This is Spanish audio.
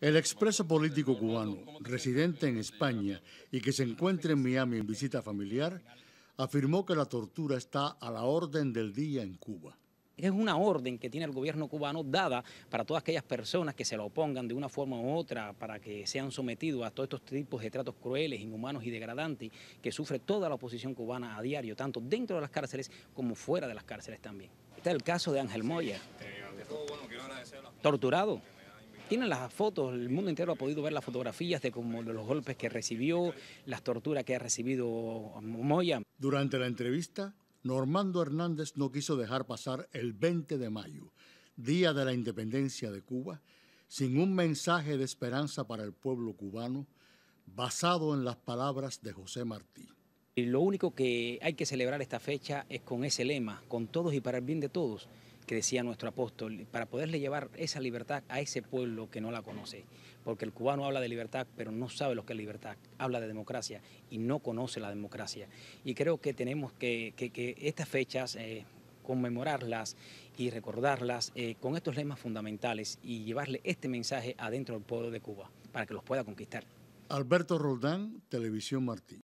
El expreso político cubano, residente en España y que se encuentra en Miami en visita familiar, afirmó que la tortura está a la orden del día en Cuba. Es una orden que tiene el gobierno cubano dada para todas aquellas personas que se la opongan de una forma u otra, para que sean sometidos a todos estos tipos de tratos crueles, inhumanos y degradantes que sufre toda la oposición cubana a diario, tanto dentro de las cárceles como fuera de las cárceles también. Está el caso de Ángel Moya, torturado. Tienen las fotos, el mundo entero ha podido ver las fotografías de como los golpes que recibió, las torturas que ha recibido Moya. Durante la entrevista, Normando Hernández no quiso dejar pasar el 20 de mayo, día de la independencia de Cuba, sin un mensaje de esperanza para el pueblo cubano, basado en las palabras de José Martí. Y lo único que hay que celebrar esta fecha es con ese lema, con todos y para el bien de todos, que decía nuestro apóstol, para poderle llevar esa libertad a ese pueblo que no la conoce. Porque el cubano habla de libertad, pero no sabe lo que es libertad. Habla de democracia y no conoce la democracia. Y creo que tenemos que estas fechas conmemorarlas y recordarlas con estos lemas fundamentales y llevarle este mensaje adentro del pueblo de Cuba para que los pueda conquistar. Alberto Roldán, Televisión Martí.